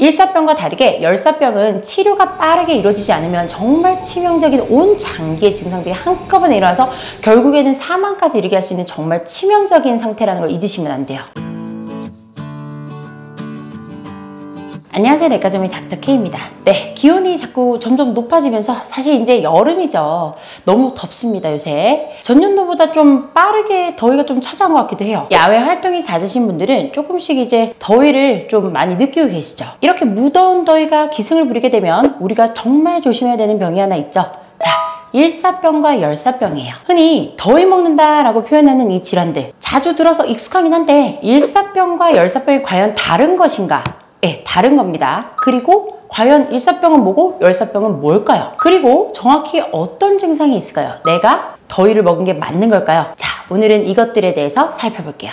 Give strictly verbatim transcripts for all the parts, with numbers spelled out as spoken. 일사병과 다르게 열사병은 치료가 빠르게 이루어지지 않으면 정말 치명적인 온 장기의 증상들이 한꺼번에 일어나서 결국에는 사망까지 이르게 할 수 있는 정말 치명적인 상태라는 걸 잊으시면 안 돼요. 안녕하세요, 내과전문의 닥터K입니다. 네, 기온이 자꾸 점점 높아지면서 사실 이제 여름이죠. 너무 덥습니다. 요새 전년도보다 좀 빠르게 더위가 좀 찾아온 것 같기도 해요. 야외 활동이 잦으신 분들은 조금씩 이제 더위를 좀 많이 느끼고 계시죠. 이렇게 무더운 더위가 기승을 부리게 되면 우리가 정말 조심해야 되는 병이 하나 있죠. 자, 일사병과 열사병이에요. 흔히 더위 먹는다 라고 표현하는 이 질환들, 자주 들어서 익숙하긴 한데 일사병과 열사병이 과연 다른 것인가? 예, 다른 겁니다. 그리고 과연 일사병은 뭐고 열사병은 뭘까요? 그리고 정확히 어떤 증상이 있을까요? 내가 더위를 먹은 게 맞는 걸까요? 자, 오늘은 이것들에 대해서 살펴볼게요.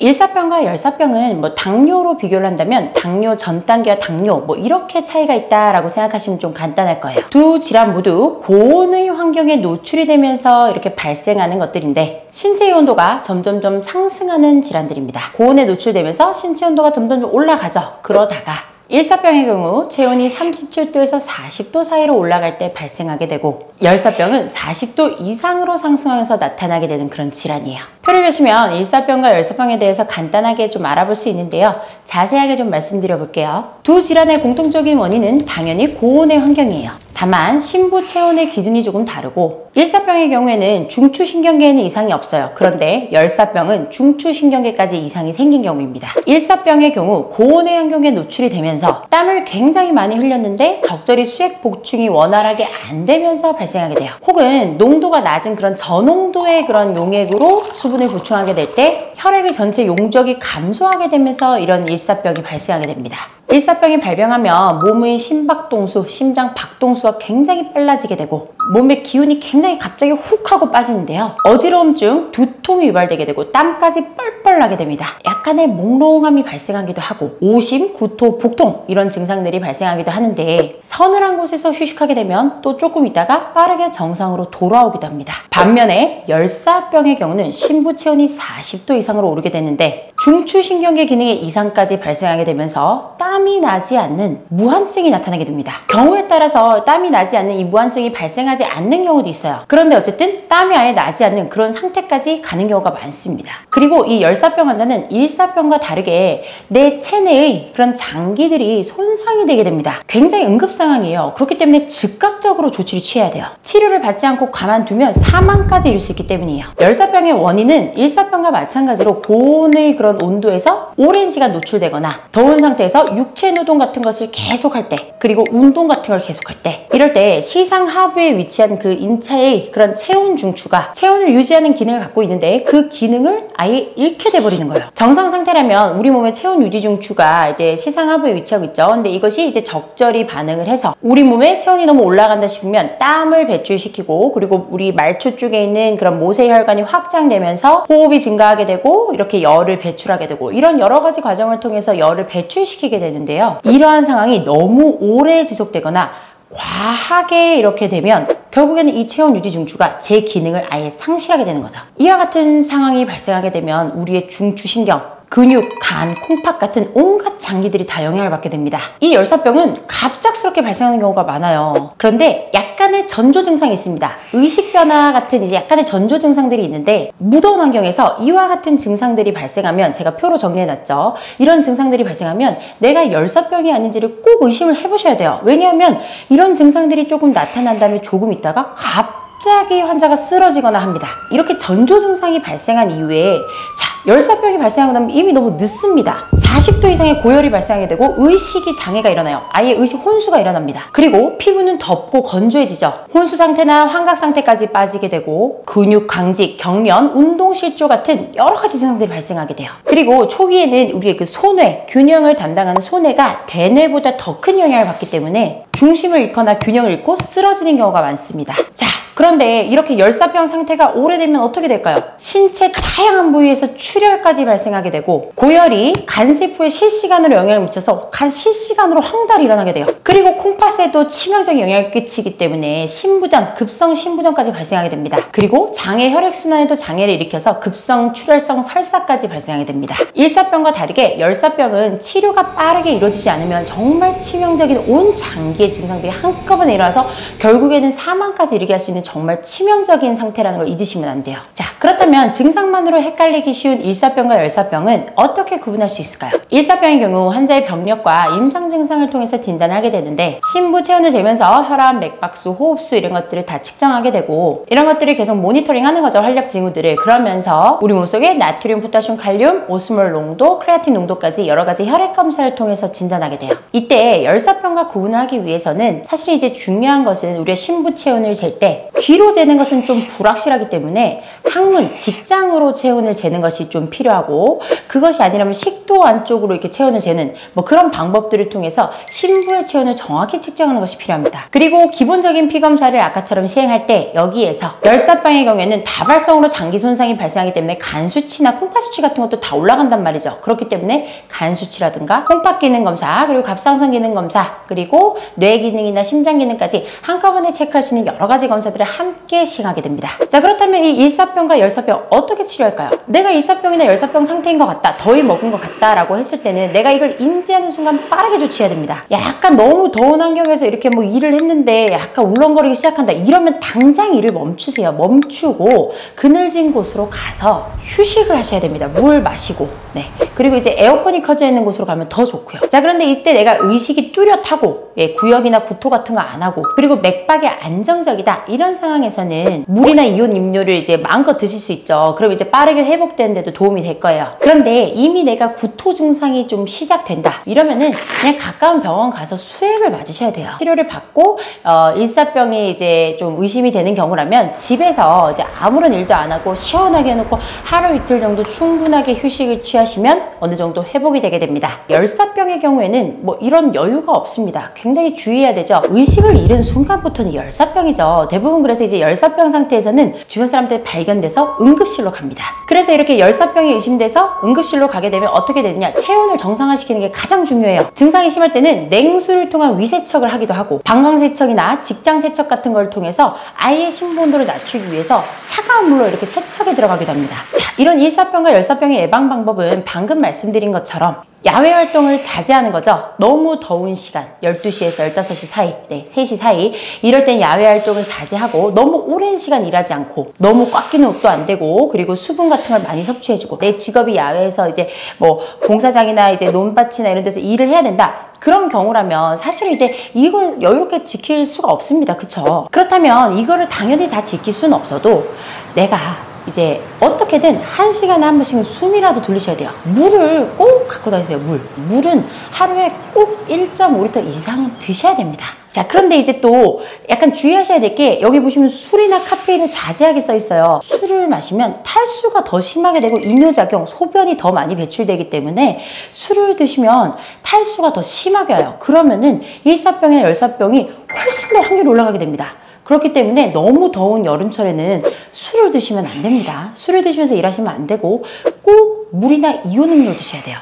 일사병과 열사병은 뭐 당뇨로 비교를 한다면 당뇨 전 단계와 당뇨 뭐 이렇게 차이가 있다라고 생각하시면 좀 간단할 거예요. 두 질환 모두 고온의 환경에 노출이 되면서 이렇게 발생하는 것들인데 신체의 온도가 점점점 상승하는 질환들입니다. 고온에 노출되면서 신체 온도가 점점 올라가죠. 그러다가 일사병의 경우 체온이 삼십칠 도에서 사십 도 사이로 올라갈 때 발생하게 되고, 열사병은 사십 도 이상으로 상승하면서 나타나게 되는 그런 질환이에요. 표를 보시면 일사병과 열사병에 대해서 간단하게 좀 알아볼 수 있는데요. 자세하게 좀 말씀드려 볼게요. 두 질환의 공통적인 원인은 당연히 고온의 환경이에요. 다만 신부 체온의 기준이 조금 다르고, 일사병의 경우에는 중추신경계에는 이상이 없어요. 그런데 열사병은 중추신경계까지 이상이 생긴 경우입니다. 일사병의 경우 고온의 환경에 노출이 되면서 땀을 굉장히 많이 흘렸는데 적절히 수액 보충이 원활하게 안 되면서 발생하게 돼요. 혹은 농도가 낮은 그런 저농도의 그런 용액으로 수분을 보충하게 될 때 혈액의 전체 용적이 감소하게 되면서 이런 일사병이 발생하게 됩니다. 일사병이 발병하면 몸의 심박동수, 심장 박동수가 굉장히 빨라지게 되고 몸의 기운이 굉장히 갑자기 훅 하고 빠지는데요. 어지러움증, 두통이 유발되게 되고 땀까지 뻘뻘 나게 됩니다. 약간의 몽롱함이 발생하기도 하고 오심, 구토, 복통 이런 증상들이 발생하기도 하는데, 서늘한 곳에서 휴식하게 되면 또 조금 있다가 빠르게 정상으로 돌아오기도 합니다. 반면에 열사병의 경우는 신부 체온이 사십 도 이상으로 오르게 되는데 중추신경계 기능의 이상까지 발생하게 되면서 땀 땀이 나지 않는 무한증이 나타나게 됩니다. 경우에 따라서 땀이 나지 않는 이 무한증이 발생하지 않는 경우도 있어요. 그런데 어쨌든 땀이 아예 나지 않는 그런 상태까지 가는 경우가 많습니다. 그리고 이 열사병 환자는 일사병과 다르게 내 체내의 그런 장기들이 손상이 되게 됩니다. 굉장히 응급 상황이에요. 그렇기 때문에 즉각적으로 조치를 취해야 돼요. 치료를 받지 않고 가만두면 사망까지 이룰 수 있기 때문이에요. 열사병의 원인은 일사병과 마찬가지로 고온의 그런 온도에서 오랜 시간 노출되거나 더운 상태에서 육체 노동 같은 것을 계속할 때, 그리고 운동 같은 걸 계속할 때, 이럴 때 시상 하부에 위치한 그 인체의 그런 체온 중추가 체온을 유지하는 기능을 갖고 있는데 그 기능을 아예 잃게 돼버리는 거예요. 정상 상태라면 우리 몸의 체온 유지 중추가 이제 시상 하부에 위치하고 있죠. 근데 이것이 이제 적절히 반응을 해서 우리 몸에 체온이 너무 올라간다 싶으면 땀을 배출시키고, 그리고 우리 말초 쪽에 있는 그런 모세 혈관이 확장되면서 호흡이 증가하게 되고 이렇게 열을 배출하게 되고 이런 여러 가지 과정을 통해서 열을 배출시키게 되는. 되는데요. 이러한 상황이 너무 오래 지속되거나 과하게 이렇게 되면 결국에는 이 체온 유지 중추가 제 기능을 아예 상실하게 되는 거죠. 이와 같은 상황이 발생하게 되면 우리의 중추신경, 근육, 간, 콩팥 같은 온갖 장기들이 다 영향을 받게 됩니다. 이 열사병은 갑작스럽게 발생하는 경우가 많아요. 그런데 약간의 전조 증상이 있습니다. 의식 변화 같은 이제 약간의 전조 증상들이 있는데, 무더운 환경에서 이와 같은 증상들이 발생하면, 제가 표로 정리해놨죠. 이런 증상들이 발생하면 내가 열사병이 아닌지를 꼭 의심을 해보셔야 돼요. 왜냐하면 이런 증상들이 조금 나타난 다음에 조금 있다가 갑 갑자기 환자가 쓰러지거나 합니다. 이렇게 전조 증상이 발생한 이후에 자, 열사병이 발생하고 나면 이미 너무 늦습니다. 사십 도 이상의 고열이 발생하게 되고 의식이 장애가 일어나요. 아예 의식 혼수가 일어납니다. 그리고 피부는 덥고 건조해지죠. 혼수 상태나 환각 상태까지 빠지게 되고 근육 강직, 경련, 운동 실조 같은 여러 가지 증상들이 발생하게 돼요. 그리고 초기에는 우리의 그 소뇌, 균형을 담당하는 소뇌가 대뇌보다 더 큰 영향을 받기 때문에 중심을 잃거나 균형을 잃고 쓰러지는 경우가 많습니다. 자, 그런데 이렇게 열사병 상태가 오래되면 어떻게 될까요? 신체 다양한 부위에서 출혈까지 발생하게 되고, 고열이 간세포에 실시간으로 영향을 미쳐서 간 실시간으로 황달이 일어나게 돼요. 그리고 콩팥에도 치명적인 영향을 끼치기 때문에 신부전, 급성 신부전까지 발생하게 됩니다. 그리고 장의 혈액순환에도 장애를 일으켜서 급성 출혈성 설사까지 발생하게 됩니다. 일사병과 다르게 열사병은 치료가 빠르게 이루어지지 않으면 정말 치명적인 온 장기의 증상들이 한꺼번에 일어나서 결국에는 사망까지 이르게 할 수 있는 정말 치명적인 상태라는 걸 잊으시면 안 돼요. 자, 그렇다면 증상만으로 헷갈리기 쉬운 일사병과 열사병은 어떻게 구분할 수 있을까요? 일사병의 경우 환자의 병력과 임상 증상을 통해서 진단을 하게 되는데, 심부 체온을 재면서 혈압, 맥박수, 호흡수 이런 것들을 다 측정하게 되고, 이런 것들을 계속 모니터링하는 거죠, 활력 징후들을. 그러면서 우리 몸속에 나트륨, 포타슘, 칼륨, 오스몰 농도, 크레아틴 농도까지 여러 가지 혈액 검사를 통해서 진단하게 돼요. 이때 열사병과 구분을 하기 위해서는 사실 이제 중요한 것은 우리의 심부 체온을 잴 때 귀로 재는 것은 좀 불확실하기 때문에 항문, 직장으로 체온을 재는 것이 좀 필요하고, 그것이 아니라면 식도 안쪽으로 이렇게 체온을 재는 뭐 그런 방법들을 통해서 심부의 체온을 정확히 측정하는 것이 필요합니다. 그리고 기본적인 피검사를 아까처럼 시행할 때 여기에서 열사병의 경우에는 다발성으로 장기 손상이 발생하기 때문에 간 수치나 콩팥 수치 같은 것도 다 올라간단 말이죠. 그렇기 때문에 간 수치라든가 콩팥 기능 검사, 그리고 갑상선 기능 검사, 그리고 뇌 기능이나 심장 기능까지 한꺼번에 체크할 수 있는 여러 가지 검사들을 함께 시행하게 됩니다. 자, 그렇다면 이 일사병과 열사병 어떻게 치료할까요? 내가 일사병이나 열사병 상태인 것 같다, 더위 먹은 것 같다 라고 했을 때는 내가 이걸 인지하는 순간 빠르게 조치해야 됩니다. 약간 너무 더운 환경에서 이렇게 뭐 일을 했는데 약간 울렁거리기 시작한다 이러면 당장 일을 멈추세요. 멈추고 그늘진 곳으로 가서 휴식을 하셔야 됩니다. 물 마시고, 네, 그리고 이제 에어컨이 켜져 있는 곳으로 가면 더 좋고요. 자, 그런데 이때 내가 의식이 뚜렷하고, 예, 구역이나 구토 같은 거 안 하고, 그리고 맥박이 안정적이다 이런 상황에서는 물이나 이온 음료를 이제 마음껏 드실 수 있죠. 그럼 이제 빠르게 회복되는 데도 도움이 될 거예요. 그런데 이미 내가 구토 증상이 좀 시작된다 이러면은 그냥 가까운 병원 가서 수액을 맞으셔야 돼요. 치료를 받고 어, 일사병이 이제 좀 의심이 되는 경우라면 집에서 이제 아무런 일도 안 하고 시원하게 해놓고 하루 이틀 정도 충분하게 휴식을 취하시면 어느 정도 회복이 되게 됩니다. 열사병의 경우에는 뭐 이런 여유가 없습니다. 굉장히 주의해야 되죠. 의식을 잃은 순간부터는 열사병이죠. 대부분. 그래서 이제 열사병 상태에서는 주변 사람들 발견돼서 응급실로 갑니다. 그래서 이렇게 열사병이 의심돼서 응급실로 가게 되면 어떻게 되느냐, 체온을 정상화시키는 게 가장 중요해요. 증상이 심할 때는 냉수를 통한 위세척을 하기도 하고, 방광세척이나 직장세척 같은 걸 통해서 아예 심부 온도를 낮추기 위해서 차가운 물로 이렇게 세척에 들어가기도 합니다. 자, 이런 일사병과 열사병의 예방 방법은 방금 말씀드린 것처럼 야외 활동을 자제하는 거죠. 너무 더운 시간, 열두 시에서 열다섯 시 사이, 네, 세 시 사이 이럴 땐 야외 활동을 자제하고, 너무 오랜 시간 일하지 않고, 너무 꽉 끼는 옷도 안 되고, 그리고 수분 같은 걸 많이 섭취해주고, 내 직업이 야외에서 이제 뭐 공사장이나 이제 논밭이나 이런 데서 일을 해야 된다 그런 경우라면 사실 이제 이걸 여유롭게 지킬 수가 없습니다. 그쵸? 그렇다면 이거를 당연히 다 지킬 수는 없어도 내가 이제 어떻게든 한 시간에 한 번씩은 숨이라도 돌리셔야 돼요. 물을 꼭 갖고 다니세요. 물. 물은 하루에 꼭 일 점 오 리터 이상은 드셔야 됩니다. 자, 그런데 이제 또 약간 주의하셔야 될 게, 여기 보시면 술이나 카페인을 자제하게 써 있어요. 술을 마시면 탈수가 더 심하게 되고 이뇨작용, 소변이 더 많이 배출되기 때문에 술을 드시면 탈수가 더 심하게 와요. 그러면은 일사병이나 열사병이 훨씬 더 확률이 올라가게 됩니다. 그렇기 때문에 너무 더운 여름철에는 술을 드시면 안 됩니다. 술을 드시면서 일하시면 안 되고, 꼭 물이나 이온 음료 드셔야 돼요.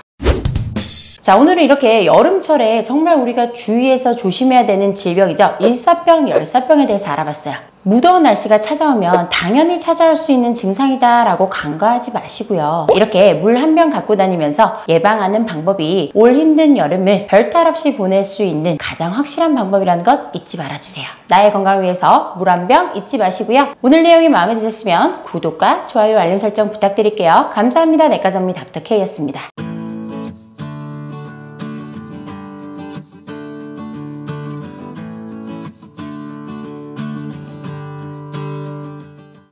자, 오늘은 이렇게 여름철에 정말 우리가 주의해서 조심해야 되는 질병이죠, 일사병, 열사병에 대해서 알아봤어요. 무더운 날씨가 찾아오면 당연히 찾아올 수 있는 증상이다 라고 간과하지 마시고요, 이렇게 물 한 병 갖고 다니면서 예방하는 방법이 올 힘든 여름을 별탈 없이 보낼 수 있는 가장 확실한 방법이라는 것 잊지 말아주세요. 나의 건강을 위해서 물 한 병 잊지 마시고요. 오늘 내용이 마음에 드셨으면 구독과 좋아요, 알림 설정 부탁드릴게요. 감사합니다. 내과전문 닥터 K였습니다.